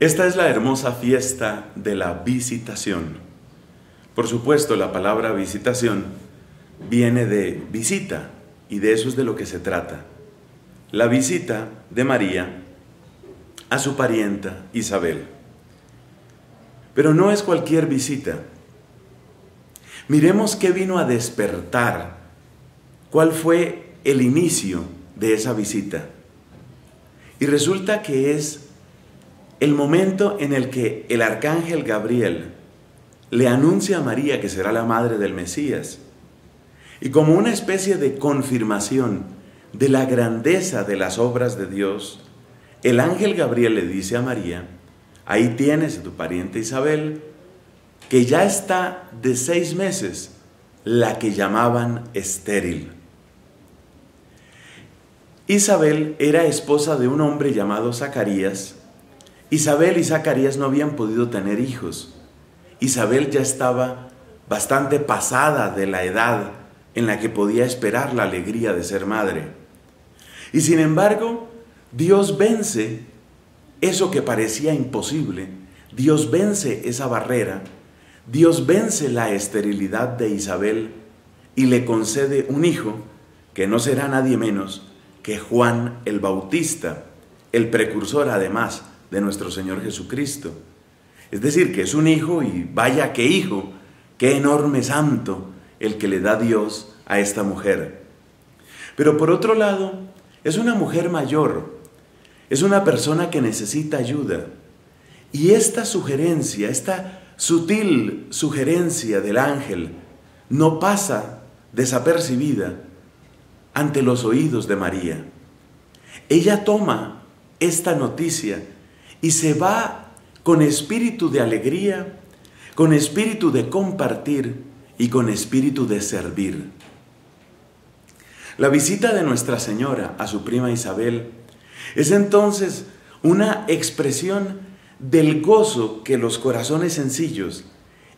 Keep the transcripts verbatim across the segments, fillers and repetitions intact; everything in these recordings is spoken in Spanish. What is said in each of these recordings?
Esta es la hermosa fiesta de la visitación. Por supuesto, la palabra visitación viene de visita, y de eso es de lo que se trata. La visita de María a su parienta Isabel. Pero no es cualquier visita. Miremos qué vino a despertar, cuál fue el inicio de esa visita. Y resulta que es el momento en el que el arcángel Gabriel le anuncia a María que será la madre del Mesías. Y como una especie de confirmación de la grandeza de las obras de Dios, el ángel Gabriel le dice a María: ahí tienes a tu pariente Isabel, que ya está de seis meses, la que llamaban estéril. Isabel era esposa de un hombre llamado Zacarías. Isabel y Zacarías no habían podido tener hijos. Isabel ya estaba bastante pasada de la edad en la que podía esperar la alegría de ser madre. Y sin embargo, Dios vence eso que parecía imposible. Dios vence esa barrera. Dios vence la esterilidad de Isabel y le concede un hijo que no será nadie menos que Juan el Bautista, el precursor además de nuestro Señor Jesucristo. Es decir, que es un hijo, y vaya qué hijo, qué enorme santo el que le da Dios a esta mujer. Pero por otro lado, es una mujer mayor, es una persona que necesita ayuda. Y esta sugerencia, esta sutil sugerencia del ángel, no pasa desapercibida ante los oídos de María. Ella toma esta noticia y se va con espíritu de alegría, con espíritu de compartir y con espíritu de servir. La visita de Nuestra Señora a su prima Isabel es entonces una expresión del gozo que los corazones sencillos,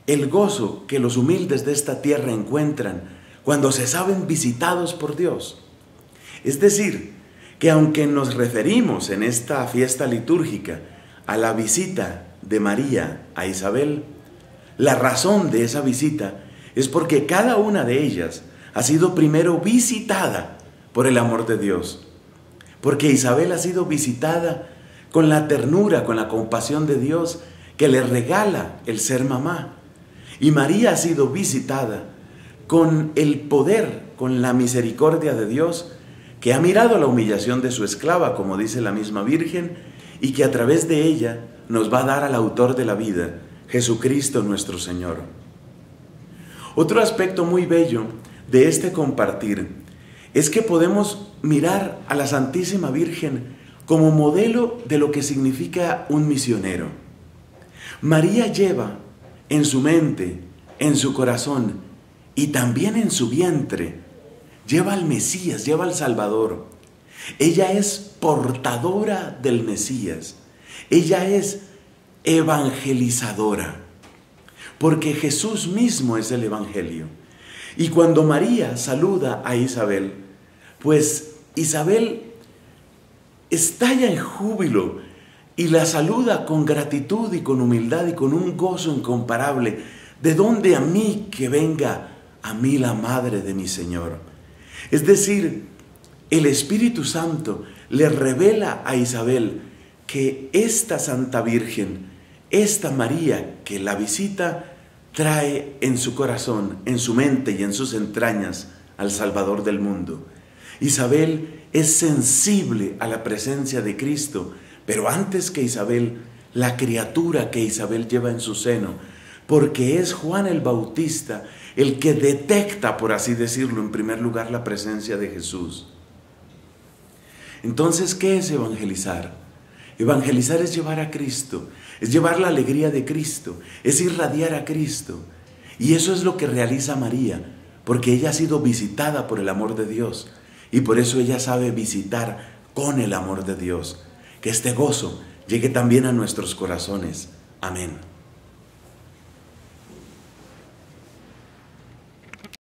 el gozo que los humildes de esta tierra encuentran cuando se saben visitados por Dios. Es decir, que aunque nos referimos en esta fiesta litúrgica a la visita de María a Isabel, la razón de esa visita es porque cada una de ellas ha sido primero visitada por el amor de Dios. Porque Isabel ha sido visitada con la ternura, con la compasión de Dios que le regala el ser mamá. Y María ha sido visitada con el poder, con la misericordia de Dios, que ha mirado la humillación de su esclava, como dice la misma Virgen, y que a través de ella nos va a dar al autor de la vida, Jesucristo nuestro Señor. Otro aspecto muy bello de este compartir es que podemos mirar a la Santísima Virgen como modelo de lo que significa un misionero. María lleva en su mente, en su corazón, y también en su vientre, lleva al Mesías, lleva al Salvador. Ella es portadora del Mesías. Ella es evangelizadora. Porque Jesús mismo es el Evangelio. Y cuando María saluda a Isabel, pues Isabel estalla en júbilo y la saluda con gratitud y con humildad y con un gozo incomparable. ¿De dónde a mí que venga a mí la madre de mi Señor? Es decir, el Espíritu Santo le revela a Isabel que esta Santa Virgen, esta María que la visita, trae en su corazón, en su mente y en sus entrañas al Salvador del mundo. Isabel es sensible a la presencia de Cristo, pero antes que Isabel, la criatura que Isabel lleva en su seno, porque es Juan el Bautista el que detecta, por así decirlo, en primer lugar la presencia de Jesús. Entonces, ¿qué es evangelizar? Evangelizar es llevar a Cristo, es llevar la alegría de Cristo, es irradiar a Cristo. Y eso es lo que realiza María, porque ella ha sido visitada por el amor de Dios. Y por eso ella sabe visitar con el amor de Dios. Que este gozo llegue también a nuestros corazones. Amén.